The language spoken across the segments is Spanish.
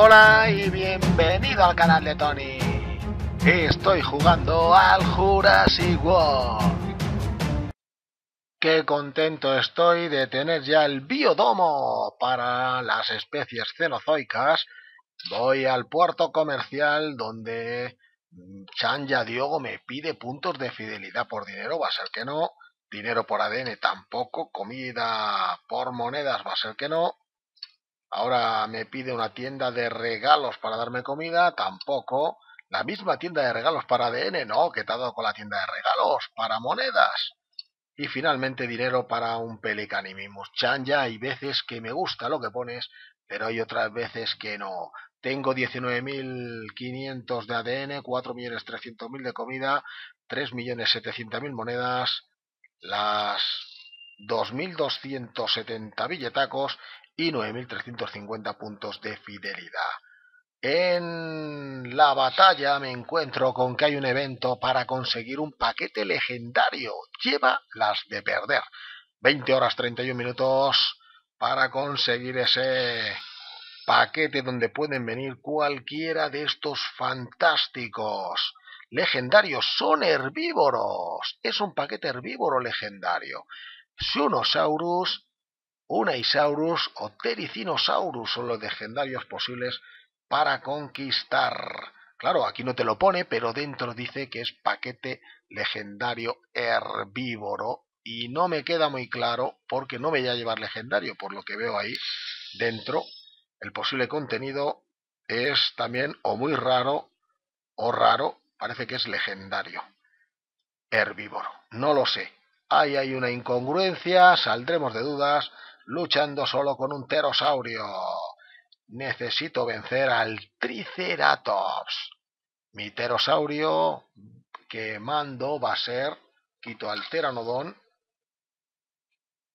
Hola y bienvenido al canal de Tony. Estoy jugando al Jurassic World. Qué contento estoy de tener ya el biodomo para las especies cenozoicas. Voy al puerto comercial donde Chan Ya Diogo me pide puntos de fidelidad por dinero, va a ser que no. Dinero por ADN tampoco. Comida por monedas, va a ser que no. Ahora me pide una tienda de regalos para darme comida, tampoco. La misma tienda de regalos para ADN, no, que te ha dado con la tienda de regalos para monedas. Y finalmente dinero para un Pelicanimimus. Chan Ya, hay veces que me gusta lo que pones, pero hay otras veces que no. Tengo 19.500 de ADN, 4.300.000 de comida, 3.700.000 monedas, las 2.270 billetacos y 9.350 puntos de fidelidad. En la batalla me encuentro con que hay un evento para conseguir un paquete legendario. Lleva las de perder. 20 horas 31 minutos para conseguir ese paquete donde pueden venir cualquiera de estos fantásticos legendarios. Son herbívoros. Es un paquete herbívoro legendario. Shunosaurus, Unaisaurus o Tericinosaurus son los legendarios posibles para conquistar. Claro, aquí no te lo pone, pero dentro dice que es paquete legendario herbívoro. Y no me queda muy claro porque no me voy a llevar legendario, por lo que veo ahí dentro. El posible contenido es también o muy raro o raro. Parece que es legendario herbívoro. No lo sé. Ahí hay una incongruencia, saldremos de dudas luchando solo con un pterosaurio. Necesito vencer al Triceratops. Mi pterosaurio que mando va a ser, quito al Pteranodon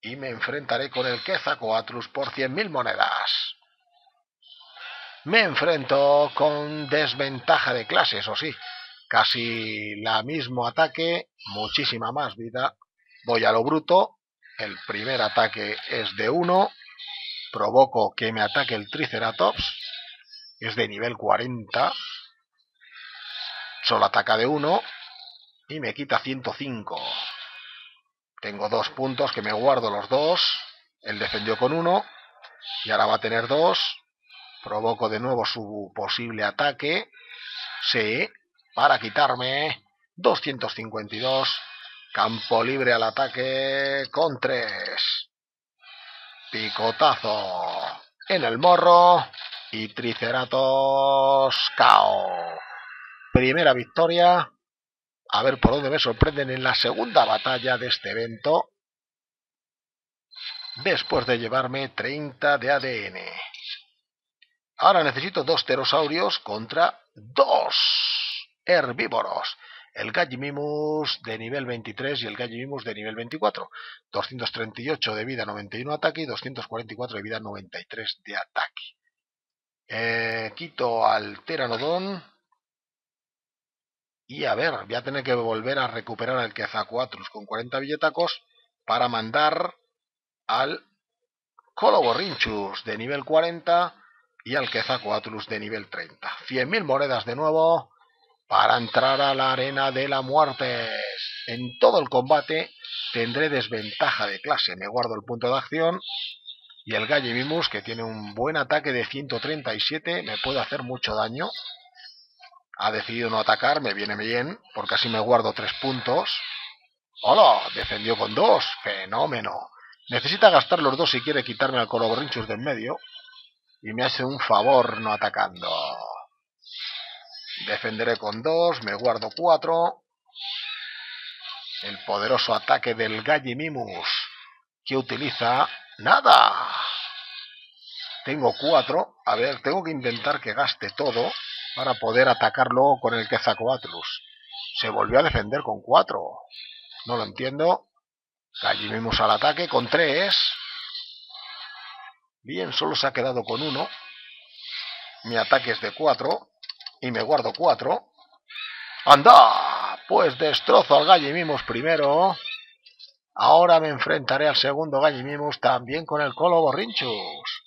y me enfrentaré con el Quetzalcoatlus por 100.000 monedas. Me enfrento con desventaja de clase, eso sí. Casi la mismo ataque, muchísima más vida. Voy a lo bruto. El primer ataque es de 1. Provoco que me ataque el Triceratops. Es de nivel 40. Solo ataca de 1. Y me quita 105. Tengo 2 puntos que me guardo los 2. Él defendió con 1. Y ahora va a tener 2. Provoco de nuevo su posible ataque. Sí. Para quitarme 252. Campo libre al ataque con 3. Picotazo en el morro y Triceratops KO. Primera victoria. A ver por dónde me sorprenden en la segunda batalla de este evento. Después de llevarme 30 de ADN. Ahora necesito 2 pterosaurios contra 2 herbívoros. El Gallimimus de nivel 23 y el Gallimimus de nivel 24. 238 de vida, 91 de ataque y 244 de vida, 93 de ataque. Quito al Pteranodon. Y a ver, voy a tener que volver a recuperar al Quetzalcoatlus con 40 billetacos para mandar al Coloborhynchus de nivel 40 y al Quetzalcoatlus de nivel 30. 100.000 monedas de nuevo. Para entrar a la arena de la muerte. En todo el combate tendré desventaja de clase. Me guardo el punto de acción. Y el Gallimimus, que tiene un buen ataque de 137, me puede hacer mucho daño. Ha decidido no atacar, me viene bien, porque así me guardo 3 puntos. ¡Hola! Defendió con 2. ¡Fenómeno! Necesita gastar los 2 si quiere quitarme al Coloborhynchus de en medio. Y me hace un favor no atacando. Defenderé con 2, me guardo 4. El poderoso ataque del Gallimimus, que utiliza nada. Tengo 4. A ver, tengo que intentar que gaste todo para poder atacarlo con el Quetzalcoatlus. Se volvió a defender con 4. No lo entiendo. Gallimimus al ataque con 3. Bien, solo se ha quedado con 1. Mi ataque es de 4. Y me guardo 4. ¡Anda! Pues destrozo al Gallimimus primero. Ahora me enfrentaré al segundo Gallimimus también con el Coloborhynchus.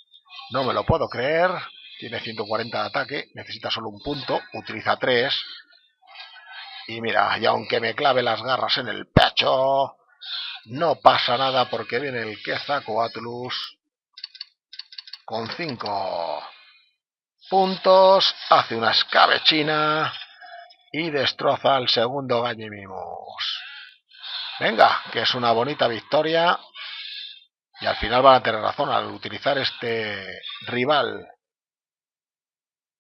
No me lo puedo creer. Tiene 140 de ataque, necesita solo un punto, utiliza 3. Y mira, y aunque me clave las garras en el pecho, no pasa nada porque viene el Quetzalcoatlus con 5 puntos, hace una escabechina y destroza al segundo Gallimimus. Venga, que es una bonita victoria. Y al final van a tener razón al utilizar este rival.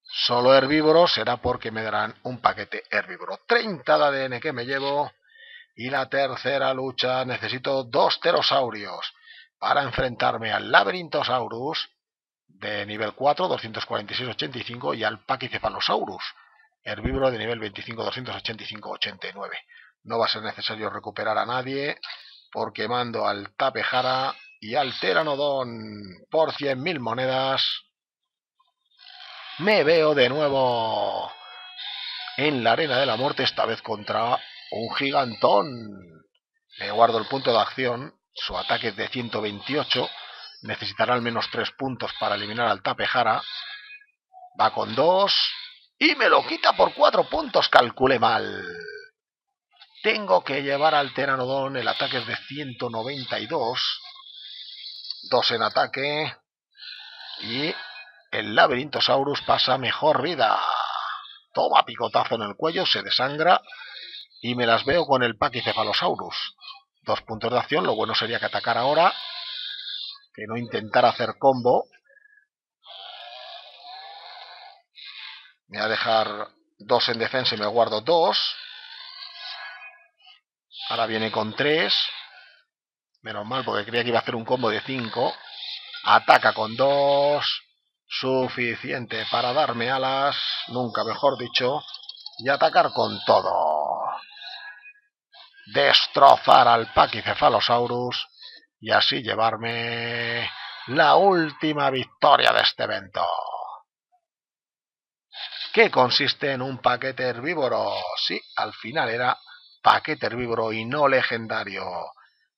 Solo herbívoro será porque me darán un paquete herbívoro. 30 de ADN que me llevo. Y la tercera lucha, necesito 2 pterosaurios para enfrentarme al Laberintosaurus de nivel 4, 246-85, y al Pachycephalosaurus, herbívoro de nivel 25, 285-89. No va a ser necesario recuperar a nadie porque mando al Tapejara y al Pteranodon por 100.000 monedas. Me veo de nuevo en la arena de la muerte, esta vez contra un gigantón. Me guardo el punto de acción, su ataque es de 128, necesitará al menos 3 puntos para eliminar al Tapejara. Va con 2 y me lo quita por 4 puntos, calculé mal. Tengo que llevar al Pteranodon, el ataque es de 192, 2 en ataque, y el Laberintosaurus pasa mejor vida. Toma picotazo en el cuello, se desangra, y me las veo con el Pachycephalosaurus. 2 puntos de acción, lo bueno sería que atacar ahora, que no intentar hacer combo. Me voy a dejar 2 en defensa y me guardo 2. Ahora viene con 3. Menos mal, porque creía que iba a hacer un combo de 5. Ataca con 2. Suficiente para darme alas, nunca mejor dicho. Y atacar con todo. Destrozar al Pachycephalosaurus. Y así llevarme la última victoria de este evento, que consiste en un paquete herbívoro. Sí, al final era paquete herbívoro y no legendario.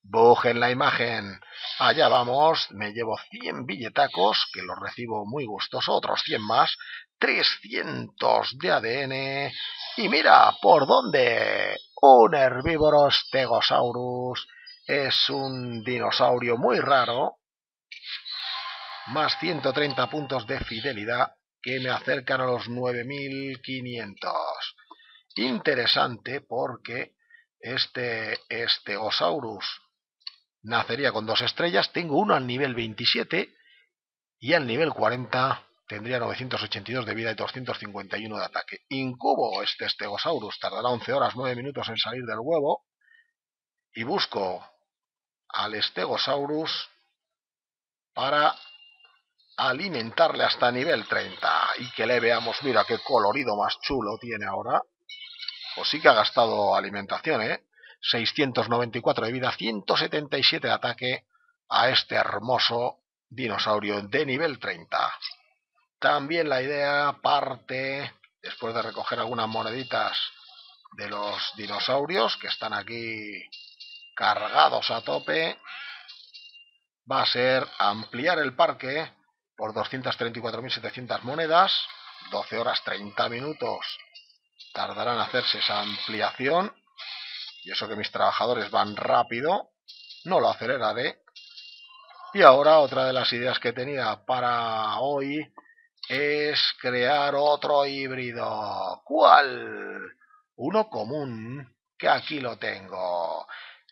Bujen la imagen. Allá vamos. Me llevo 100 billetacos, que los recibo muy gustoso. Otros 100 más. 300 de ADN. Y mira, ¿por dónde? Un herbívoro Stegosaurus. Es un dinosaurio muy raro. Más 130 puntos de fidelidad, que me acercan a los 9.500. Interesante, porque este Stegosaurus nacería con 2 estrellas. Tengo uno al nivel 27 y al nivel 40 tendría 982 de vida y 251 de ataque. Incubo este Stegosaurus, tardará 11 horas 9 minutos en salir del huevo. Y busco al Stegosaurus para alimentarle hasta nivel 30. Y que le veamos, mira qué colorido más chulo tiene ahora. Pues sí que ha gastado alimentación, ¿eh? 694 de vida, 177 de ataque a este hermoso dinosaurio de nivel 30. También la idea parte, después de recoger algunas moneditas de los dinosaurios, que están aquí cargados a tope, va a ser ampliar el parque por 234.700 monedas, 12 horas 30 minutos. Tardarán en hacerse esa ampliación, y eso que mis trabajadores van rápido, no lo aceleraré. Y ahora otra de las ideas que tenía para hoy es crear otro híbrido. ¿Cuál? Uno común, que aquí lo tengo.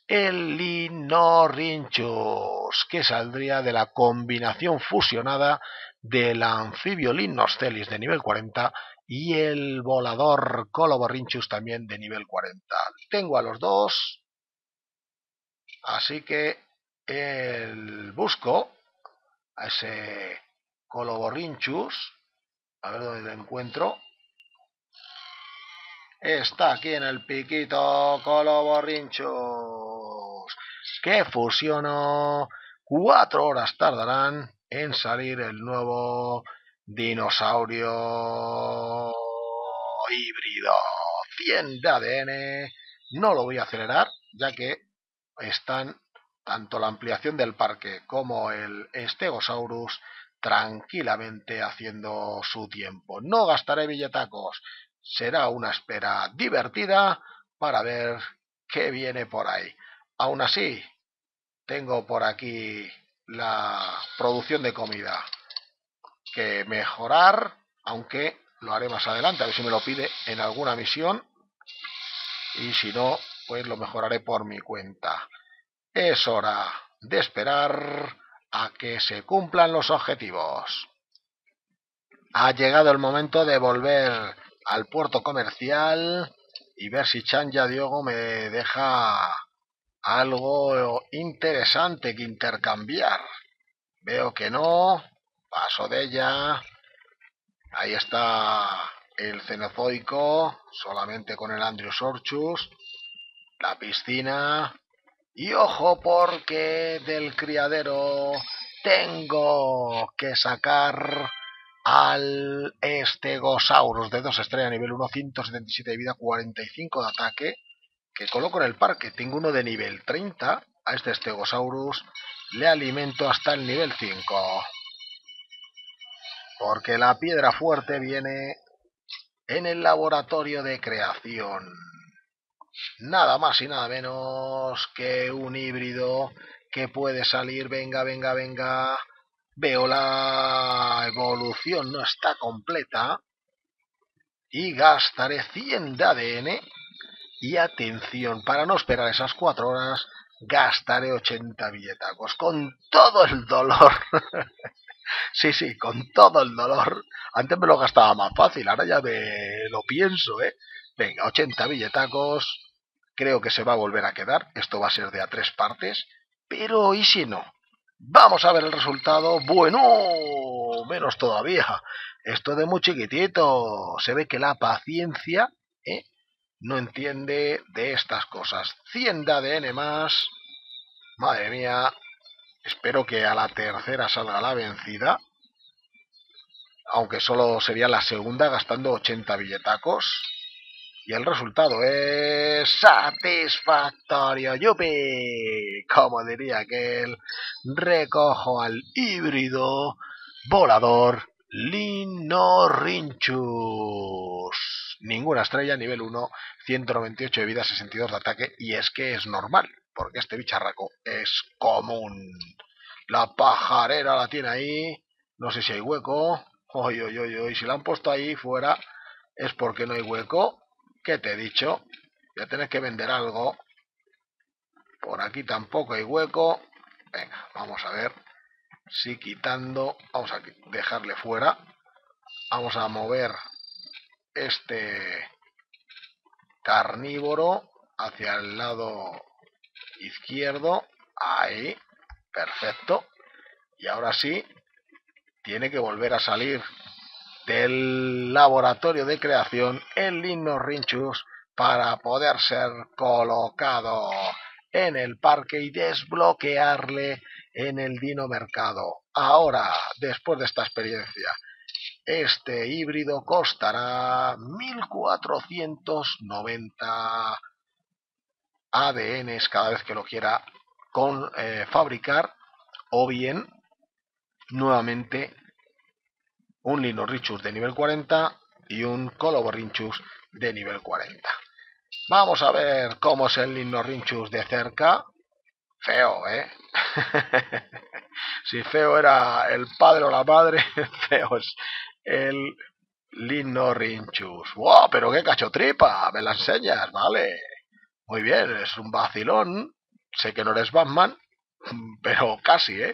El Limnorhynchus, que saldría de la combinación fusionada del anfibio Limnoscelis de nivel 40 y el volador Coloborhynchus también de nivel 40. Tengo a los 2, así que busco a ese Coloborhynchus, a ver dónde lo encuentro. Está aquí en el piquito Coloborhynchus, que fusiono. 4 horas tardarán en salir el nuevo dinosaurio híbrido. 100 de ADN. No lo voy a acelerar, ya que están tanto la ampliación del parque como el Stegosaurus tranquilamente haciendo su tiempo. No gastaré billetacos. Será una espera divertida para ver qué viene por ahí. Aún así, tengo por aquí la producción de comida que mejorar, aunque lo haré más adelante, a ver si me lo pide en alguna misión. Y si no, pues lo mejoraré por mi cuenta. Es hora de esperar a que se cumplan los objetivos. Ha llegado el momento de volver al puerto comercial y ver si Chan Ya Diogo me deja algo interesante que intercambiar. Veo que no. Paso de ella. Ahí está el cenozoico, solamente con el Androsorchus, la piscina. Y ojo, porque del criadero tengo que sacar al Stegosaurus de 2 estrellas, nivel 1, 177 de vida, 45 de ataque, que coloco en el parque. Tengo uno de nivel 30, a este Stegosaurus le alimento hasta el nivel 5. Porque la piedra fuerte viene en el laboratorio de creación. Nada más y nada menos que un híbrido que puede salir. Venga, venga, venga. Veo la evolución, no está completa. Y gastaré 100 de ADN. Y atención, para no esperar esas 4 horas, gastaré 80 billetacos. Con todo el dolor. Sí, con todo el dolor. Antes me lo gastaba más fácil, ahora ya me lo pienso, ¿eh? Venga, 80 billetacos. Creo que se va a volver a quedar. Esto va a ser de a 3 partes. Pero, ¿y si no? Vamos a ver el resultado. Bueno, menos todavía. Esto de muy chiquitito. Se ve que la paciencia, ¿eh?, no entiende de estas cosas. 100 de ADN más. Madre mía. Espero que a la tercera salga la vencida, aunque solo sería la segunda gastando 80 billetacos. Y el resultado es satisfactorio. ¡Yupi! Como diría aquel, recojo al híbrido volador Limnorhynchus. Ninguna estrella, nivel 1, 198 de vida, 62 de ataque. Y es que es normal, porque este bicharraco es común. La pajarera la tiene ahí. No sé si hay hueco. Oy, oy, oy, oy. Si la han puesto ahí fuera es porque no hay hueco. ¿Qué te he dicho? Voy a tener que vender algo. Por aquí tampoco hay hueco. Venga, vamos a ver. Si quitando... Vamos a dejarle fuera. Vamos a mover este carnívoro hacia el lado izquierdo, ahí, perfecto. Y ahora sí, tiene que volver a salir del laboratorio de creación el Limnorhynchus para poder ser colocado en el parque y desbloquearle en el Dino Mercado. Ahora, después de esta experiencia, este híbrido costará 1490 ADNs cada vez que lo quiera fabricar, o bien nuevamente un Limnorhynchus de nivel 40 y un Coloborhynchus de nivel 40. Vamos a ver cómo es el Limnorhynchus de cerca. Feo, ¿eh? Si feo era el padre o la madre, feo es el Limnorhynchus. ¡Wow! Pero qué cachotripa, me la enseñas, vale. Muy bien, es un vacilón. Sé que no eres Batman, pero casi, ¿eh?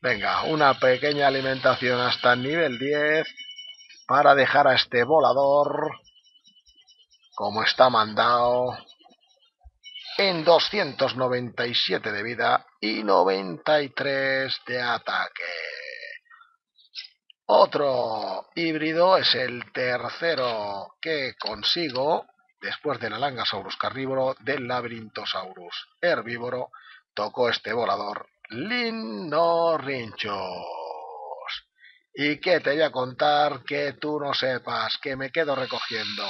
Venga, una pequeña alimentación hasta el nivel 10 para dejar a este volador, como está mandado, en 297 de vida y 93 de ataque. Otro híbrido es el tercero que consigo, después del Langasaurus carnívoro, del Laberintosaurus herbívoro. Tocó este volador Limnorhynchus. ¿Y qué te voy a contar que tú no sepas? Que me quedo recogiendo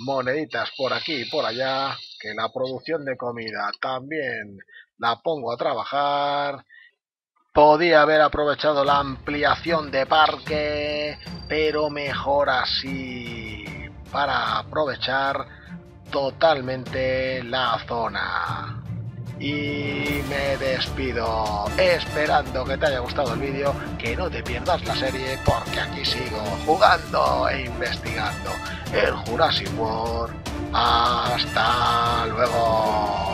moneditas por aquí y por allá, que la producción de comida también la pongo a trabajar. Podía haber aprovechado la ampliación de parque, pero mejor así, para aprovechar totalmente la zona. Y me despido, esperando que te haya gustado el vídeo, que no te pierdas la serie, porque aquí sigo jugando e investigando el Jurassic World. ¡Hasta luego!